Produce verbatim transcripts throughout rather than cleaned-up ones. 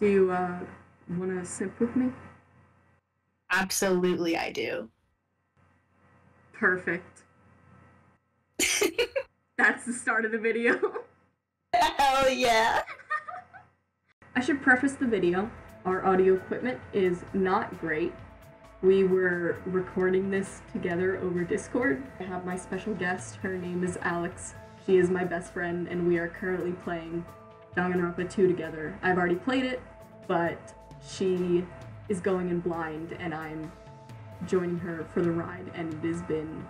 Do you uh, want to sip with me? Absolutely, I do. Perfect. That's the start of the video. Hell yeah. I should preface the video. Our audio equipment is not great. We were recording this together over Discord. I have my special guest. Her name is Alex. She is my best friend, and we are currently playing Danganronpa two together. I've already played it, but she is going in blind, and I'm joining her for the ride, and it has been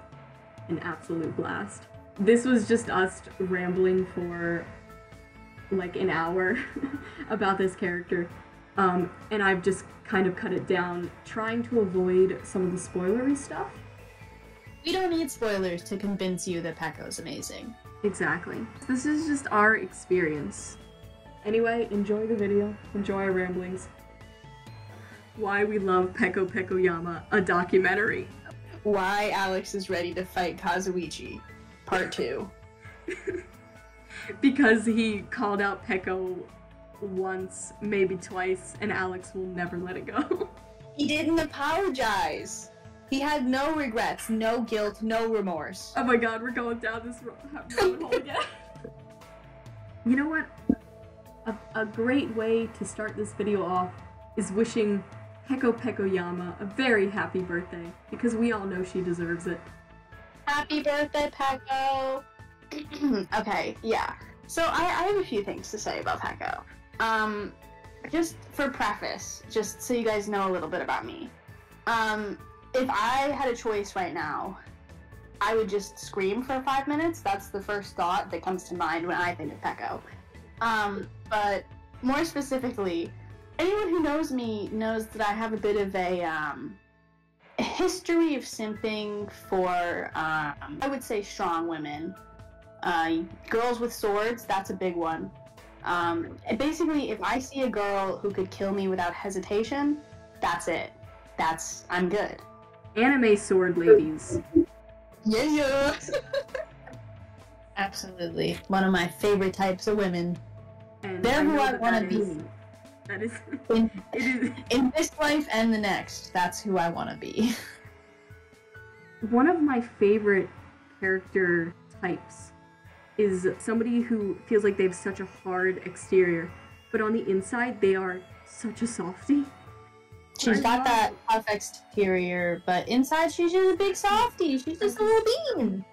an absolute blast. This was just us rambling for like an hour about this character, um, and I've just kind of cut it down, trying to avoid some of the spoilery stuff. We don't need spoilers to convince you that Peko's amazing. Exactly. This is just our experience. Anyway, enjoy the video, enjoy our ramblings. Why we love Peko Pekoyama, a documentary. Why Alex is ready to fight Kazuichi, part two. Because he called out Peko once, maybe twice, and Alex will never let it go. He didn't apologize. He had no regrets, no guilt, no remorse. Oh my god, we're going down this road hole again. You know what? A, a great way to start this video off is wishing Peko Pekoyama a very happy birthday, because we all know she deserves it. Happy birthday, Peko! Okay, yeah. So I, I have a few things to say about Peko. Um, just for preface, just so you guys know a little bit about me. Um, if I had a choice right now, I would just scream for five minutes. That's the first thought that comes to mind when I think of Peko. Um, but more specifically, anyone who knows me knows that I have a bit of a um, history of simping for, um, I would say, strong women. Uh, girls with swords, that's a big one. Um, basically, if I see a girl who could kill me without hesitation, that's it. That's, I'm good. Anime sword ladies. Yeah, yeah. Absolutely. One of my favorite types of women. And they're I who I want to be. That is, in, it is. In this life and the next, that's who I want to be. One of my favorite character types is somebody who feels like they have such a hard exterior, but on the inside they are such a softie. She's got that tough exterior, but inside she's just a big softie. She's just a little bean.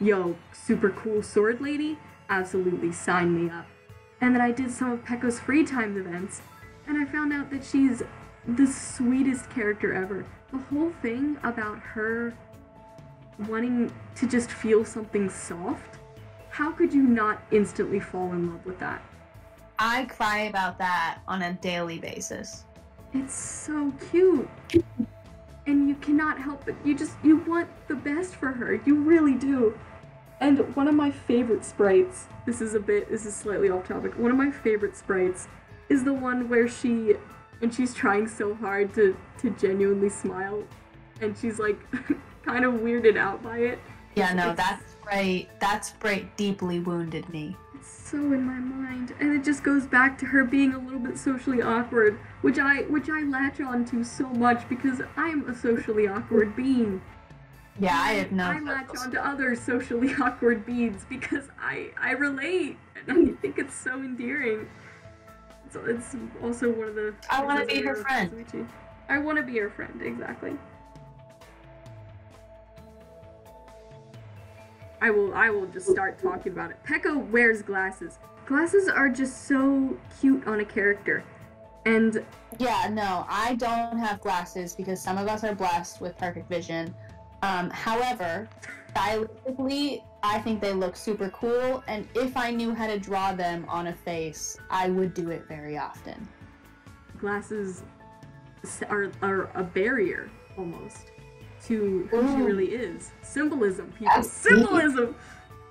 Yo, super cool sword lady? Absolutely, sign me up. And then I did some of Peko's free time events, and I found out that she's the sweetest character ever. The whole thing about her wanting to just feel something soft, how could you not instantly fall in love with that? I cry about that on a daily basis. It's so cute, and you cannot help it. You just, you want the best for her. You really do. And one of my favorite sprites, this is a bit, this is slightly off topic, one of my favorite sprites is the one where she, and she's trying so hard to, to genuinely smile, and she's like kind of weirded out by it. Yeah, no, it's, that sprite, that sprite deeply wounded me. So in my mind, and it just goes back to her being a little bit socially awkward, which I which I latch on to so much because I'm a socially awkward bean. Yeah, I have no. I latch on to other socially awkward beans because I I relate, and I think it's so endearing. So it's also one of the. I want to be her friend. I want to be her friend, exactly. I will I will just start talking about it. Peko wears glasses. Glasses are just so cute on a character. And yeah, no, I don't have glasses because some of us are blessed with perfect vision. Um, however, stylistically, I think they look super cool, and if I knew how to draw them on a face, I would do it very often. Glasses are, are a barrier, almost, to who Ooh. She really is. Symbolism, people. That's Symbolism! Deep.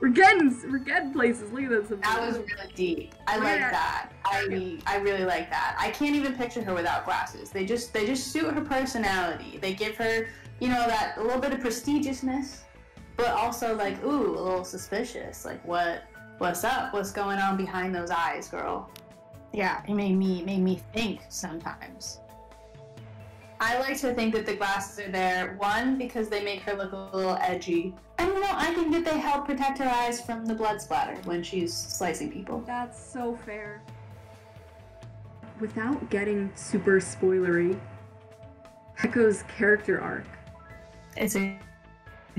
We're getting, we're getting places. Look at that symbolism. That was really deep. I yeah. like that. I I really like that. I can't even picture her without glasses. They just they just suit her personality. They give her, you know, that a little bit of prestigiousness, but also like, ooh, a little suspicious. Like, what what's up? What's going on behind those eyes, girl? yeah, it made me made me think sometimes. I like to think that the glasses are there, one, because they make her look a little edgy. And you know, I think that they help protect her eyes from the blood splatter when she's slicing people. That's so fair. Without getting super spoilery, Peko's character arc. It's a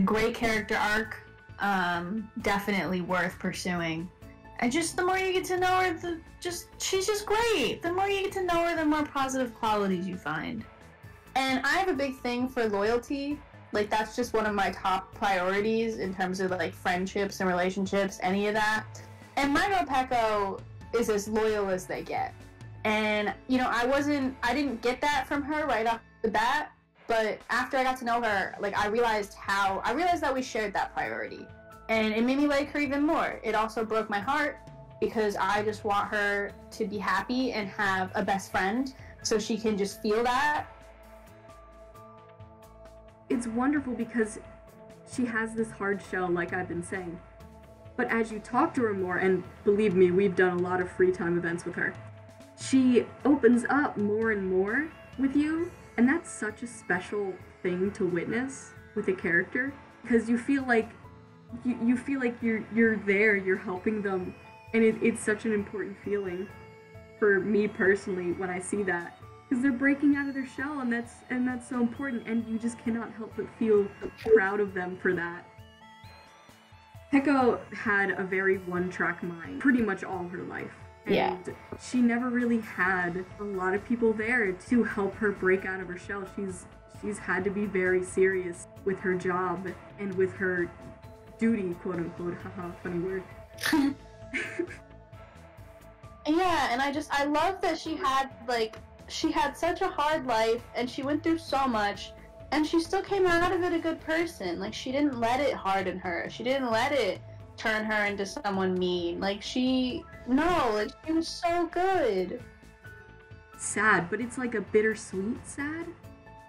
great character arc, um, definitely worth pursuing. And just the more you get to know her, the just she's just great. The more you get to know her, the more positive qualities you find. And I have a big thing for loyalty. Like, that's just one of my top priorities in terms of, like, friendships and relationships, any of that. And my girl Peko is as loyal as they get. And, you know, I wasn't, I didn't get that from her right off the bat, but after I got to know her, like, I realized how, I realized that we shared that priority. And it made me like her even more. It also broke my heart because I just want her to be happy and have a best friend so she can just feel that. It's wonderful because she has this hard shell, like I've been saying. But as you talk to her more, and believe me, we've done a lot of free time events with her, she opens up more and more with you, and that's such a special thing to witness with a character, because you feel like you, you feel like you're you're there, you're helping them, and it, it's such an important feeling for me personally when I see that. Because they're breaking out of their shell, and that's and that's so important, and you just cannot help but feel proud of them for that. Peko had a very one-track mind pretty much all her life, and yeah. She never really had a lot of people there to help her break out of her shell. She's she's had to be very serious with her job and with her duty, quote unquote. Haha, funny word. Yeah, and I just I love that she had like. She had such a hard life, and she went through so much, and she still came out of it a good person. Like, she didn't let it harden her. She didn't let it turn her into someone mean. Like, she... No, like, she was so good. Sad, but it's like a bittersweet sad,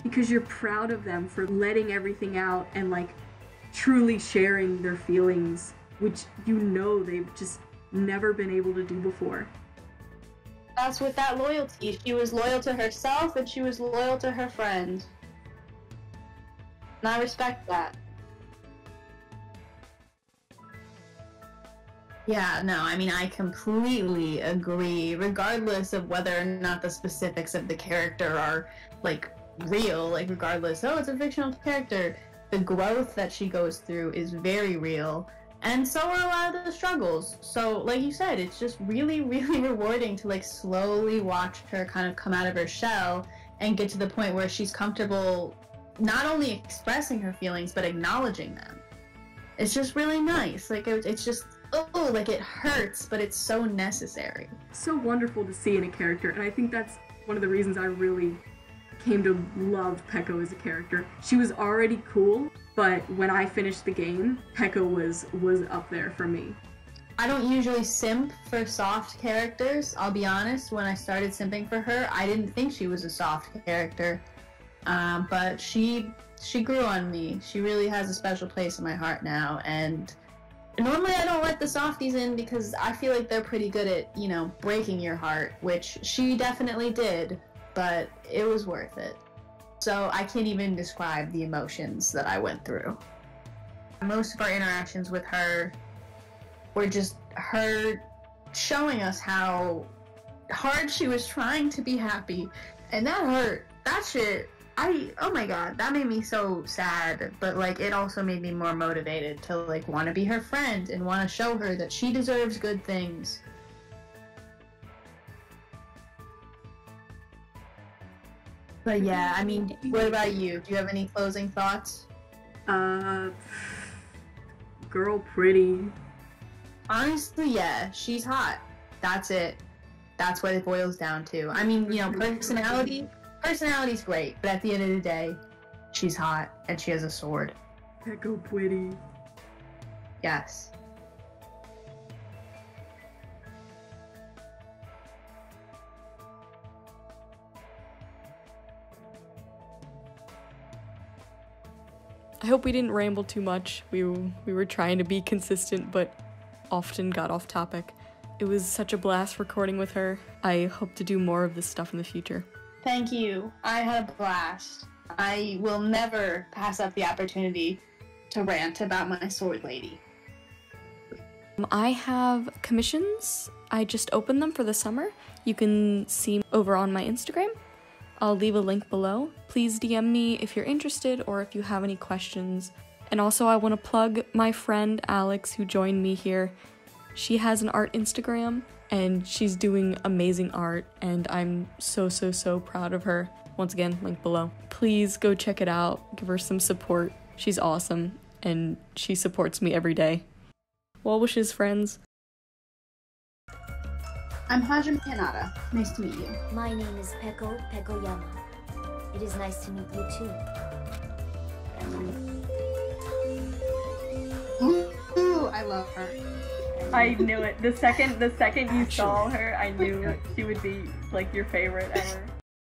because you're proud of them for letting everything out and, like, truly sharing their feelings, which you know they've just never been able to do before. That's with that loyalty. She was loyal to herself and she was loyal to her friend. And I respect that. Yeah, no, I mean, I completely agree, regardless of whether or not the specifics of the character are, like, real. Like, regardless, oh, it's a fictional character. The growth that she goes through is very real. And so are a lot of the struggles. So, like you said, it's just really, really rewarding to, like, slowly watch her kind of come out of her shell and get to the point where she's comfortable not only expressing her feelings, but acknowledging them. It's just really nice. Like, it, it's just, oh, like, it hurts, but it's so necessary. So wonderful to see in a character, and I think that's one of the reasons I really came to love Peko as a character. She was already cool, but when I finished the game, Peko was was up there for me. I don't usually simp for soft characters. I'll be honest, when I started simping for her, I didn't think she was a soft character. Um, but she she grew on me. She really has a special place in my heart now. And normally I don't let the softies in because I feel like they're pretty good at, you know, breaking your heart, which she definitely did, but it was worth it. So I can't even describe the emotions that I went through. Most of our interactions with her were just her showing us how hard she was trying to be happy. And that hurt. That shit, I, oh my god, that made me so sad. But, like, it also made me more motivated to, like, want to be her friend and want to show her that she deserves good things. But yeah, I mean, what about you? Do you have any closing thoughts? Uh, girl pretty. Honestly, yeah, she's hot. That's it. That's what it boils down to. I mean, you know, personality, personality's great, but at the end of the day, she's hot and she has a sword. Peko pretty. Yes. I hope we didn't ramble too much. We, we were trying to be consistent, but often got off topic. It was such a blast recording with her. I hope to do more of this stuff in the future. Thank you. I had a blast. I will never pass up the opportunity to rant about my sword lady. I have commissions. I just opened them for the summer. You can see over on my Instagram. I'll leave a link below. Please D M me if you're interested or if you have any questions. And also I want to plug my friend Alex who joined me here. She has an art Instagram and she's doing amazing art and I'm so, so, so proud of her. Once again, link below. Please go check it out. Give her some support. She's awesome and she supports me every day. Well wishes, friends. I'm Hajime Hanada. Nice to meet you. My name is Peko Pekoyama. It is nice to meet you too. Ooh, I love her. I knew it. The second the second you saw her, I knew she would be like your favorite ever.